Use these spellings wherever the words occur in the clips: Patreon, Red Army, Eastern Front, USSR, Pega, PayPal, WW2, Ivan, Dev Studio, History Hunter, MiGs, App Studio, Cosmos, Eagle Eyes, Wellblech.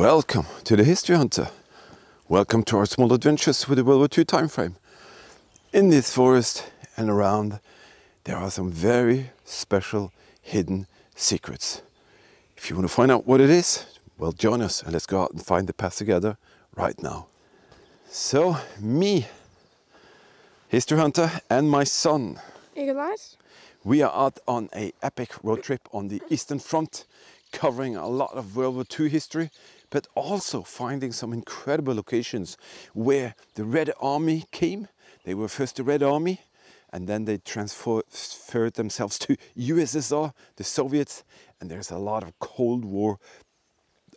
Welcome to the History Hunter. Welcome to our small adventures with the World War II time frame. In this forest and around, there are some very special hidden secrets. If you want to find out what it is, well, join us and let's go out and find the path together right now. So, me, History Hunter, and my son, Eagle Eyes, we are out on an epic road trip on the Eastern Front, covering a lot of World War II history, but also finding some incredible locations where the Red Army came. They were first the Red Army, and then they transferred themselves to USSR, the Soviets, and there's a lot of Cold War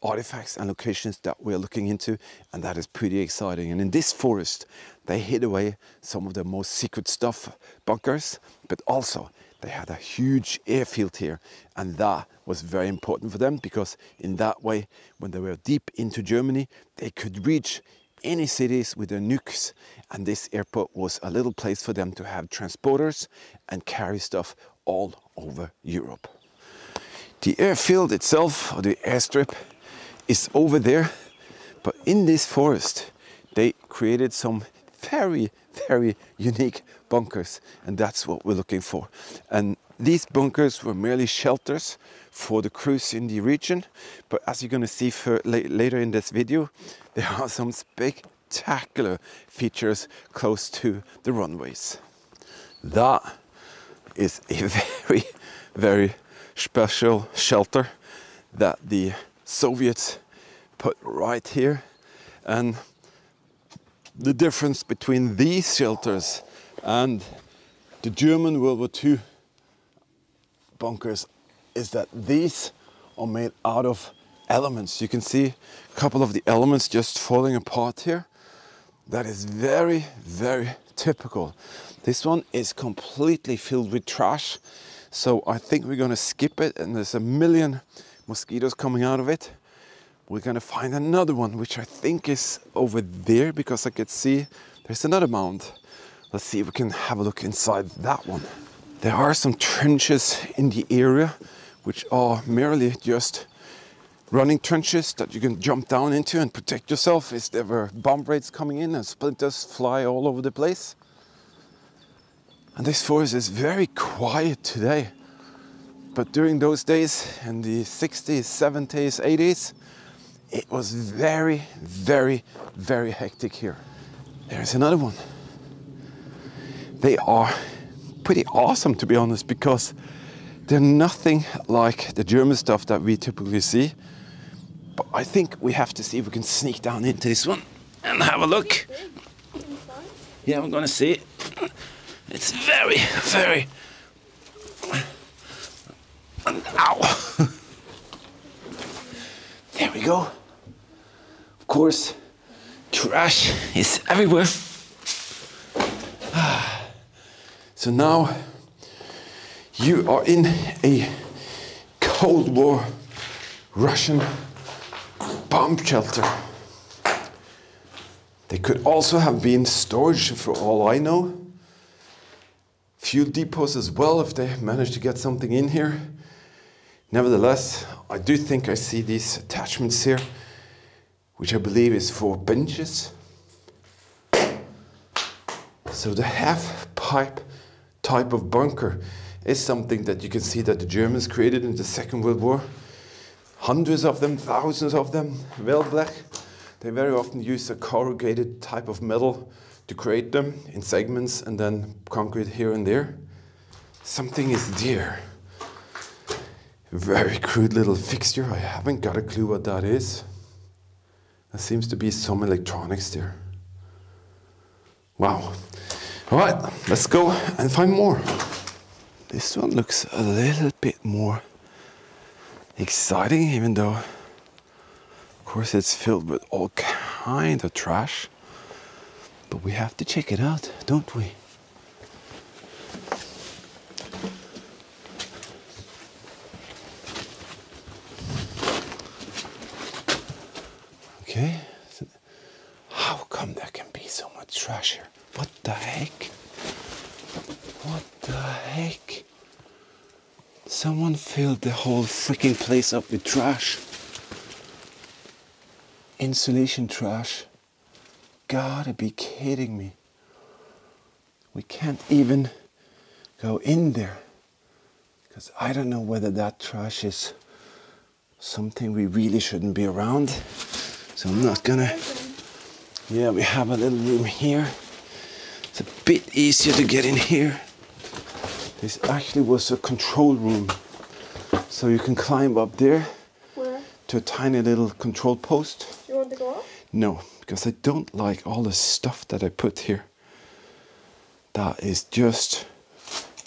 artifacts and locations that we're looking into, and that is pretty exciting. And in this forest, they hid away some of the most secret stuff, bunkers, but also they had a huge airfield here, and that was very important for them, because in that way, when they were deep into Germany, they could reach any cities with their nukes, and this airport was a little place for them to have transporters and carry stuff all over Europe. The airfield itself, or the airstrip, is over there, but in this forest they created some very unique bunkers, and that's what we're looking for. And these bunkers were merely shelters for the crews in the region, but as you're going to see later in this video, there are some spectacular features close to the runways. That is a very special shelter that the Soviets put right here, and the difference between these shelters and the German World War II bunkers is that these are made out of elements. You can see a couple of the elements just falling apart here. That is very typical. This one is completely filled with trash, so I think we're going to skip it, and there's a million mosquitoes coming out of it. We're going to find another one, which I think is over there, because I could see there's another mound. Let's see if we can have a look inside that one. There are some trenches in the area, which are merely just running trenches that you can jump down into and protect yourself if there were bomb raids coming in and splinters fly all over the place. And this forest is very quiet today. But during those days, in the 60s, 70s, 80s, it was very hectic here. There's another one. They are pretty awesome, to be honest, because they're nothing like the German stuff that we typically see. But I think we have to see if we can sneak down into this one and have a look. Yeah, I'm gonna see it. It's very ow! There we go. Of course, trash is everywhere. So now you are in a Cold War Russian bomb shelter. They could also have been storage, for all I know. Fuel depots as well, if they managed to get something in here. Nevertheless, I do think I see these attachments here, which I believe is for benches. So the half-pipe type of bunker is something that you can see that the Germans created in the Second World War. Hundreds of them, thousands of them, Wellblech. They very often use a corrugated type of metal to create them in segments, and then concrete here and there. Something is there. Very crude little fixture. I haven't got a clue what that is. There seems to be some electronics there. Wow. All right, let's go and find more. This one looks a little bit more exciting, even though, of course, it's filled with all kind of trash. But we have to check it out, don't we? Okay, so how come there can be so much trash here? What the heck? What the heck? Someone filled the whole freaking place up with trash. insulation trash. Gotta be kidding me. We can't even go in there because I don't know whether that trash is something we really shouldn't be around. So I'm not gonna. Yeah, we have a little room here. It's a bit easier to get in here. This actually was a control room. So you can climb up there. Where? To a tiny little control post. You want to go up? No, because I don't like all the stuff that I put here. That is just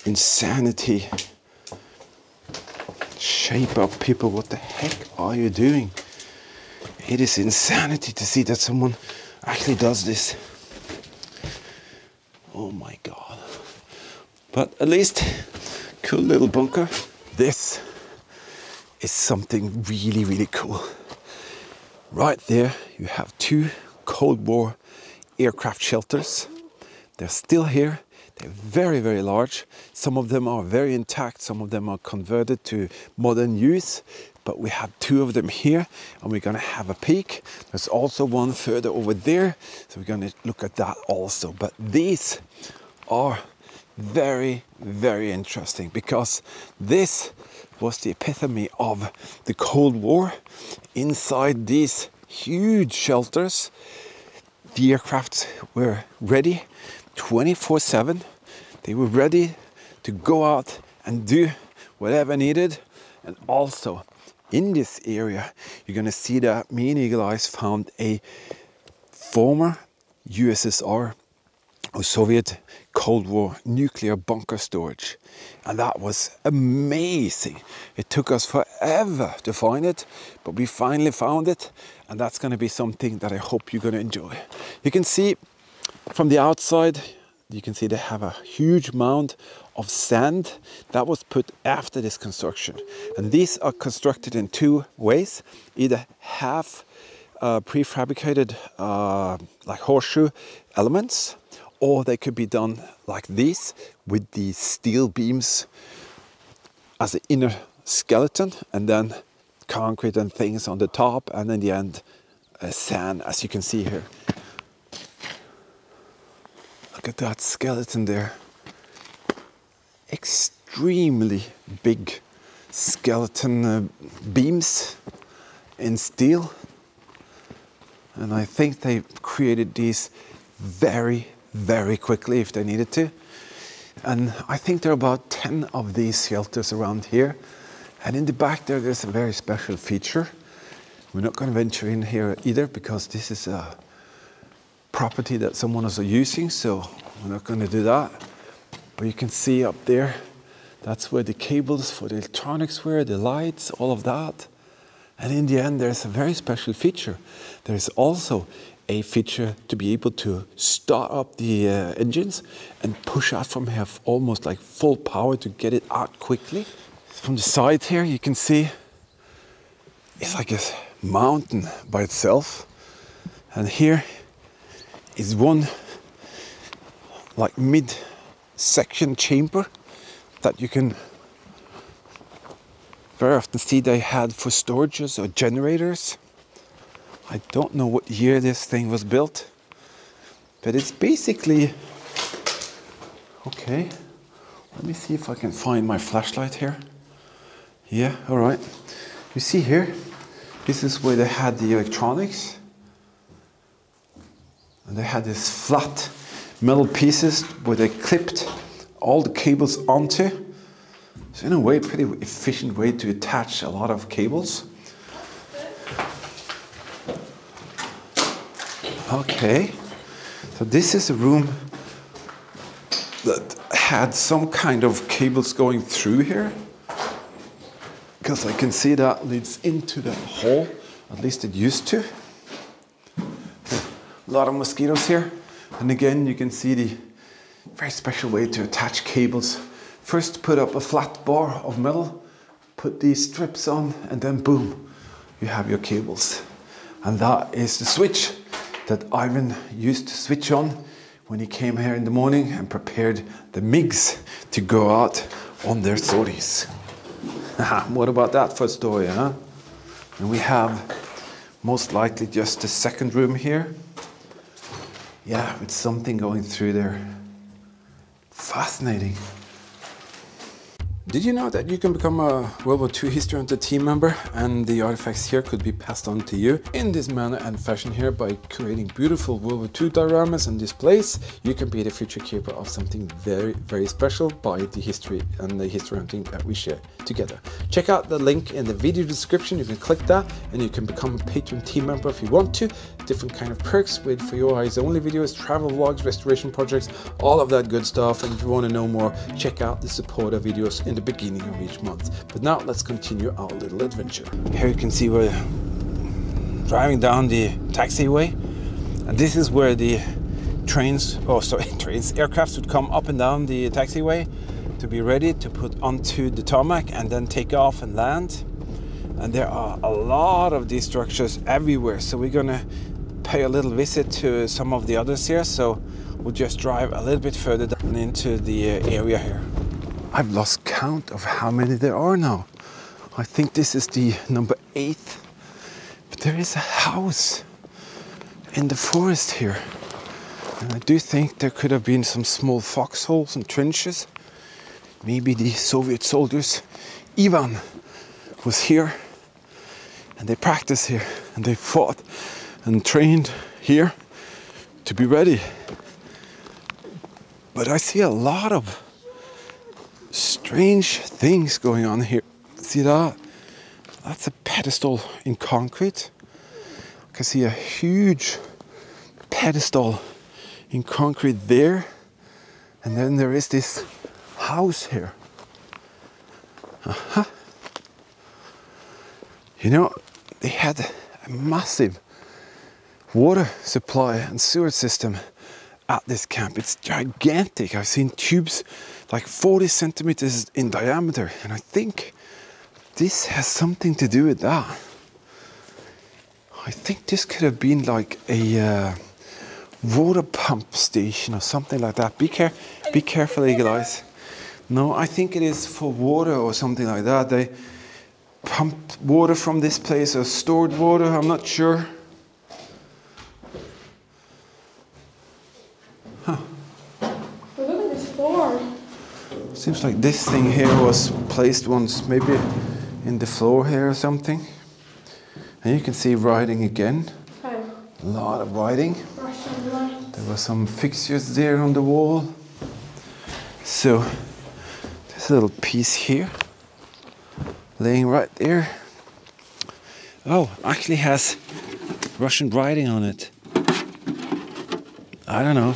insanity. Shape up, people. What the heck are you doing? It is insanity to see that someone actually does this. Oh my God. But at least, cool little bunker. This is something really, really cool. Right there, you have two Cold War aircraft shelters. They're still here. They're very, very large. Some of them are very intact. Some of them are converted to modern use. But we have two of them here, and we're gonna have a peek. There's also one further over there. So we're gonna look at that also. But these are very, very interesting because this was the epitome of the Cold War. Inside these huge shelters, the aircrafts were ready 24/7. They were ready to go out and do whatever needed. And also in this area, you're gonna see that me and Eagle Eyes found a former USSR or Soviet Cold War nuclear bunker storage, and that was amazing. It took us forever to find it, but we finally found it, and that's going to be something that I hope you're going to enjoy. You can see from the outside, you can see they have a huge mound of sand that was put after this construction, and these are constructed in two ways: either half prefabricated like horseshoe elements, or they could be done like this, with the steel beams as an inner skeleton, and then concrete and things on the top, and in the end, sand, as you can see here. Look at that skeleton there. Extremely big skeleton beams in steel. And I think they created these very quickly if they needed to. And I think there are about 10 of these shelters around here. And in the back there, there's a very special feature. We're not going to venture in here either because this is a property that someone is using, so we're not going to do that. But you can see up there, that's where the cables for the electronics were, the lights, all of that. And in the end, there's a very special feature. There's also a feature to be able to start up the engines and push out from here almost like full power to get it out quickly. From the side here, you can see it's like a mountain by itself. And here is one like mid-section chamber that you can very often see they had for storages or generators. I don't know what year this thing was built, but it's basically... Okay, let me see if I can find my flashlight here. Yeah, all right. You see here, this is where they had the electronics. And they had these flat metal pieces where they clipped all the cables onto. So in a way, pretty efficient way to attach a lot of cables. Okay, so this is a room that had some kind of cables going through here, because I can see that leads into that hall, at least it used to. A lot of mosquitoes here, and again you can see the very special way to attach cables. First put up a flat bar of metal, put these strips on, and then boom, you have your cables. And that is the switch that Ivan used to switch on when he came here in the morning and prepared the MiGs to go out on their sorties. What about that for a story, huh? And we have most likely just the second room here. Yeah, with something going through there. Fascinating. Did you know that you can become a World War II History Hunter team member, and the artifacts here could be passed on to you in this manner and fashion here by creating beautiful World War II dioramas and displays? You can be the future keeper of something very, very special by the history and the history hunting that we share together. Check out the link in the video description. You can click that and you can become a Patreon team member if you want to. Different kind of perks with For Your Eyes Only videos, travel vlogs, restoration projects, all of that good stuff. And if you want to know more, check out the supporter videos in the beginning of each month. But now let's continue our little adventure. Here you can see we're driving down the taxiway, and this is where the aircrafts would come up and down the taxiway to be ready to put onto the tarmac and then take off and land. And there are a lot of these structures everywhere, so we're gonna pay a little visit to some of the others here. So we'll just drive a little bit further down into the area here. I've lost count of how many there are now. I think this is the number 8. But there is a house in the forest here. And I do think there could have been some small foxholes and trenches. Maybe the Soviet soldiers, Ivan, was here. And they practiced here. And they fought and trained here to be ready. But I see a lot of strange things going on here. See that? That's a pedestal in concrete. I can see a huge pedestal in concrete there. And then there is this house here. Uh-huh. You know, they had a massive water supply and sewer system at this camp. It's gigantic. I've seen tubes like 40 centimeters in diameter, and I think this has something to do with that. I think this could have been like a water pump station or something like that. Be careful, Eagle Eyes. No, I think it is for water or something like that. They pumped water from this place or stored water, I'm not sure. Seems like this thing here was placed once, maybe in the floor here or something. And you can see writing again. Hi. A lot of writing. There were some fixtures there on the wall. So this little piece here, laying right there. Oh, actually has Russian writing on it. I don't know.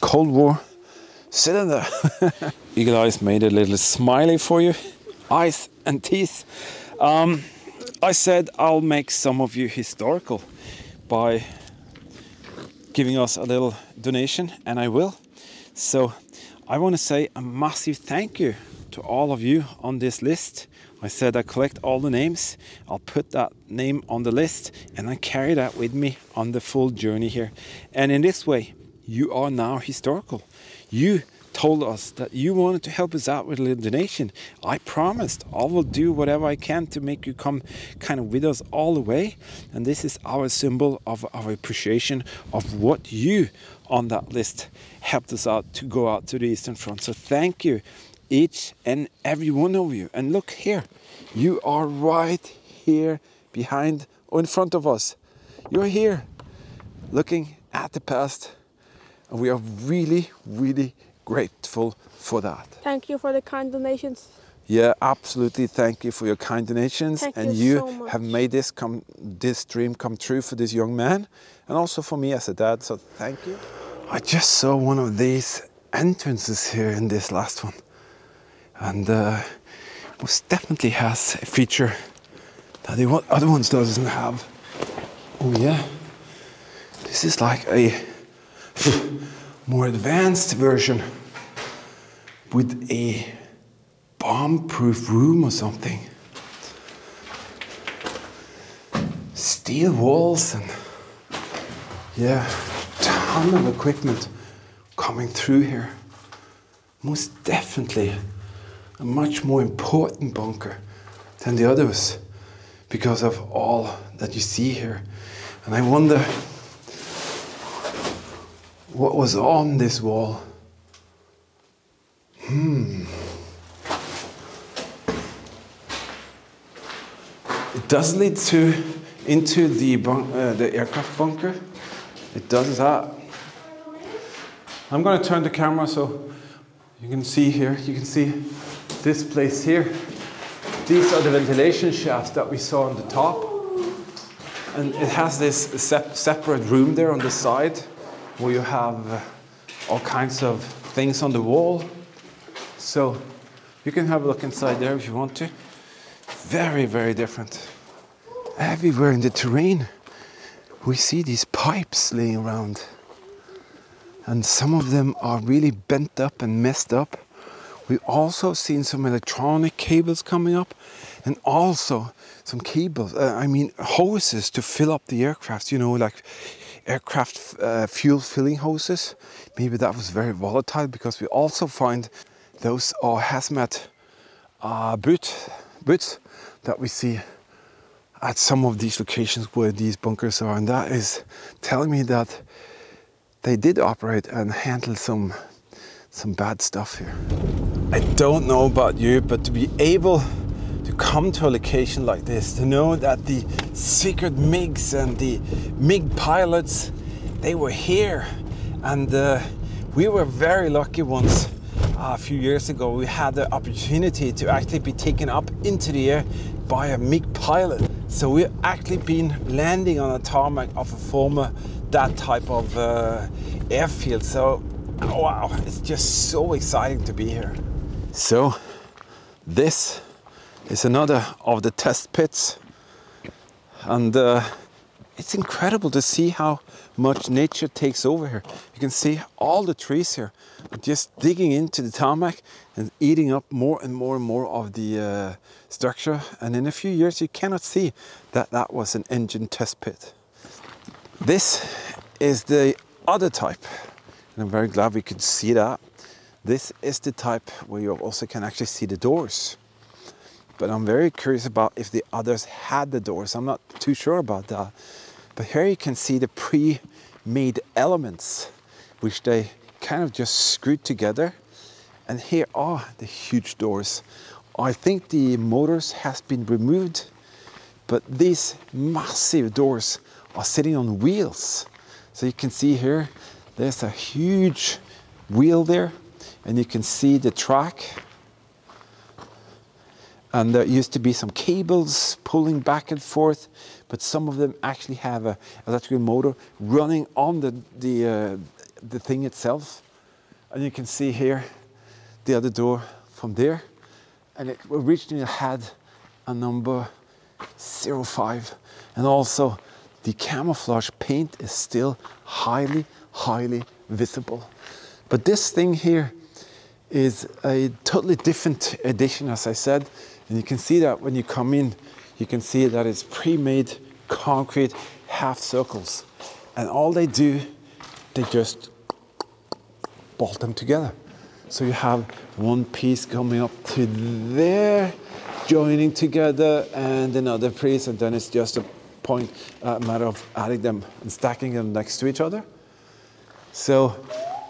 Cold War cylinder. Eagle Eyes made a little smiley for you. Eyes and teeth. I said I'll make some of you historical by giving us a little donation, and I will. So I want to say a massive thank you to all of you on this list. I said I collect all the names. I'll put that name on the list and I carry that with me on the full journey here. And in this way, you are now historical. You told us that you wanted to help us out with a little donation. I promised I will do whatever I can to make you come kind of with us all the way. And this is our symbol of our appreciation of what you on that list helped us out to go out to the Eastern Front. So thank you, each and every one of you. And look here, you are right here behind or in front of us. You're here looking at the past. And we are really, really grateful for that. Thank you for the kind donations. Yeah, absolutely. Thank you for your kind donations. Thank you so much. Have made this dream come true for this young man, and also for me as a dad. So thank you. I just saw one of these entrances here in this last one, and most definitely has a feature that the other ones doesn't have. Oh yeah, this is like a more advanced version with a bomb-proof room or something. Steel walls and yeah, ton of equipment coming through here. Most definitely a much more important bunker than the others, because of all that you see here. And I wonder what was on this wall. It does lead into the aircraft bunker. It does that. I'm going to turn the camera so you can see here. You can see this place here. These are the ventilation shafts that we saw on the top. And it has this separate room there on the side where you have all kinds of things on the wall. So you can have a look inside there if you want to. Very, very different. Everywhere in the terrain, we see these pipes laying around. And some of them are really bent up and messed up. We've also seen some electronic cables coming up, and also some cables, hoses to fill up the aircraft, you know, like aircraft fuel filling hoses. Maybe that was very volatile, because we also find those are hazmat boots that we see at some of these locations where these bunkers are. And that is telling me that they did operate and handle some bad stuff here. I don't know about you, but to be able to come to a location like this, to know that the secret MiGs and the MiG pilots, they were here. And we were very lucky once, a few years ago, we had the opportunity to actually be taken up into the air by a MiG pilot. So we've actually been landing on a tarmac of a former, that type of airfield. So wow, it's just so exciting to be here. So this is another of the test pits, and it's incredible to see how much nature takes over here. You can see all the trees here just digging into the tarmac and eating up more and more and more of the structure. And in a few years you cannot see that that was an engine test pit. This is the other type, and I'm very glad we could see that. This is the type where you also can actually see the doors. But I'm very curious about if the others had the doors. I'm not too sure about that. But here you can see the pre-made elements, which they kind of just screwed together. And here are the huge doors. I think the motors has been removed, but these massive doors are sitting on wheels. So you can see here, there's a huge wheel there, and you can see the track. And there used to be some cables pulling back and forth, but some of them actually have an electrical motor running on the thing itself. And you can see here the other door from there, and it originally had a number 05, and also the camouflage paint is still highly, highly visible. But this thing here is a totally different edition, as I said. And you can see that when you come in, you can see that it's pre-made concrete half circles. And all they do, they just bolt them together. So you have one piece coming up to there, joining together, and another piece, and then it's just a matter of adding them and stacking them next to each other. So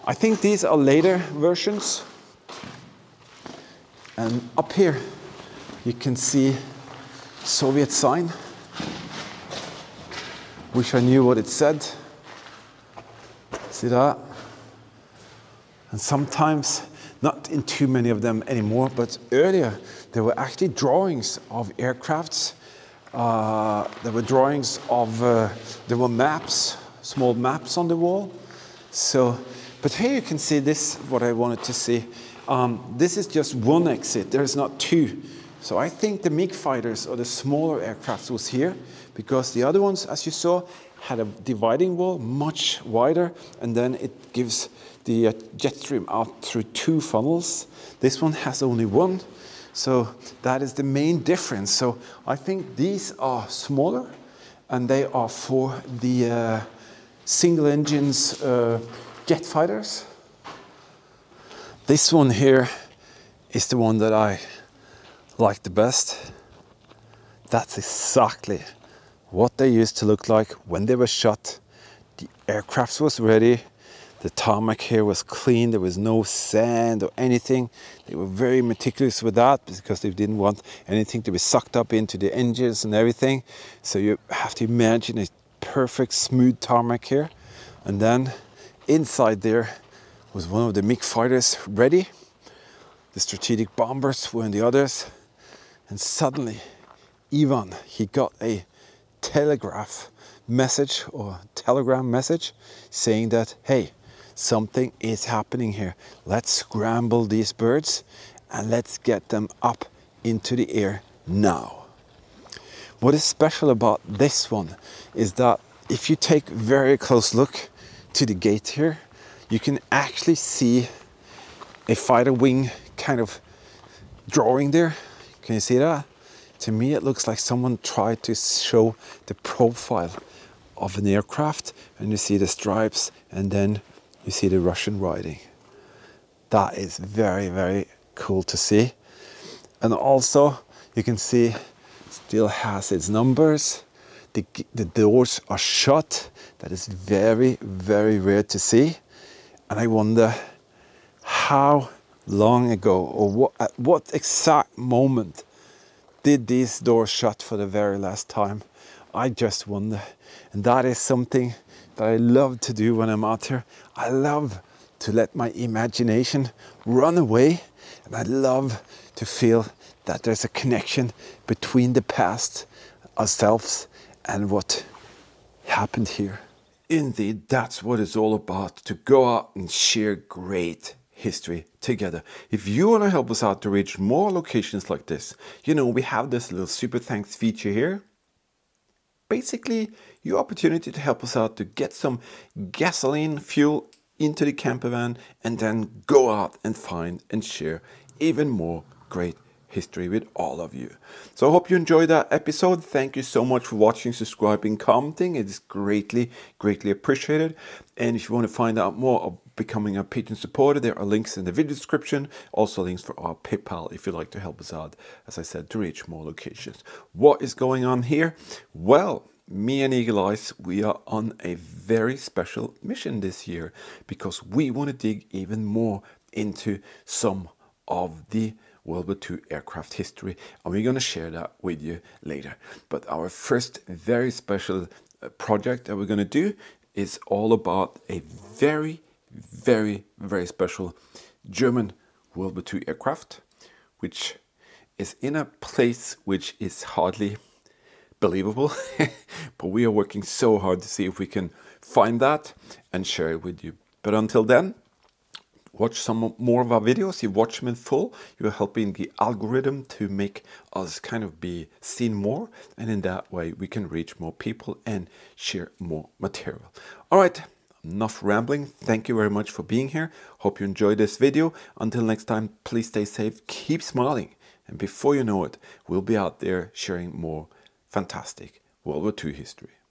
I think these are later versions. And up here you can see Soviet sign. Wish I knew what it said. See that? And sometimes, not in too many of them anymore, but earlier there were actually drawings of aircrafts. There were drawings of, there were maps, small maps on the wall. So, but here you can see this, what I wanted to see. This is just one exit, there is not two. So I think the MiG fighters or the smaller aircrafts was here, because the other ones, as you saw, had a dividing wall, much wider, and then it gives the jet stream out through two funnels. This one has only one. So that is the main difference. So I think these are smaller, and they are for the single engines jet fighters. This one here is the one that I like the best. That's exactly what they used to look like when they were shot. The aircraft was ready. The tarmac here was clean. There was no sand or anything. They were very meticulous with that because they didn't want anything to be sucked up into the engines and everything. So you have to imagine a perfect smooth tarmac here. And then inside there was one of the MiG fighters ready. The strategic bombers were in the others. And suddenly Ivan, he got a telegraph message or telegram message saying that, hey, something is happening here. Let's scramble these birds and let's get them up into the air now. What is special about this one is that if you take a very close look to the gate here, you can actually see a fighter wing kind of drawing there. Can you see that? To me, it looks like someone tried to show the profile of an aircraft, and you see the stripes and then you see the Russian writing. That is very, very cool to see. And also you can see it still has its numbers. The doors are shut. That is very, very rare to see. And I wonder how long ago or at what exact moment did these doors shut for the very last time. I just wonder. And that is something that I love to do when I'm out here. I love to let my imagination run away, and I love to feel that there's a connection between the past, ourselves, and what happened here. Indeed, that's what it's all about, to go out and share great history together. If you want to help us out to reach more locations like this, you know, we have this little super thanks feature here. Basically, your opportunity to help us out to get some gasoline fuel into the camper van and then go out and find and share even more great history with all of you. So I hope you enjoyed that episode. Thank you so much for watching, subscribing, commenting. It is greatly, greatly appreciated. And if you want to find out more about becoming a Patreon supporter, there are links in the video description, also links for our PayPal if you'd like to help us out, as I said, to reach more locations. What is going on here? Well, me and Eagle Eyes, we are on a very special mission this year because we want to dig even more into some of the World War II aircraft history, and we're going to share that with you later. But our first very special project that we're going to do is all about a very, very special German World War II aircraft, which is in a place which is hardly believable, but we are working so hard to see if we can find that and share it with you. But until then, watch some more of our videos. You watch them in full, you're helping the algorithm to make us kind of be seen more, and in that way we can reach more people and share more material. All right. Enough rambling. Thank you very much for being here. Hope you enjoyed this video. Until next time, please stay safe, keep smiling, and before you know it, we'll be out there sharing more fantastic World War II history.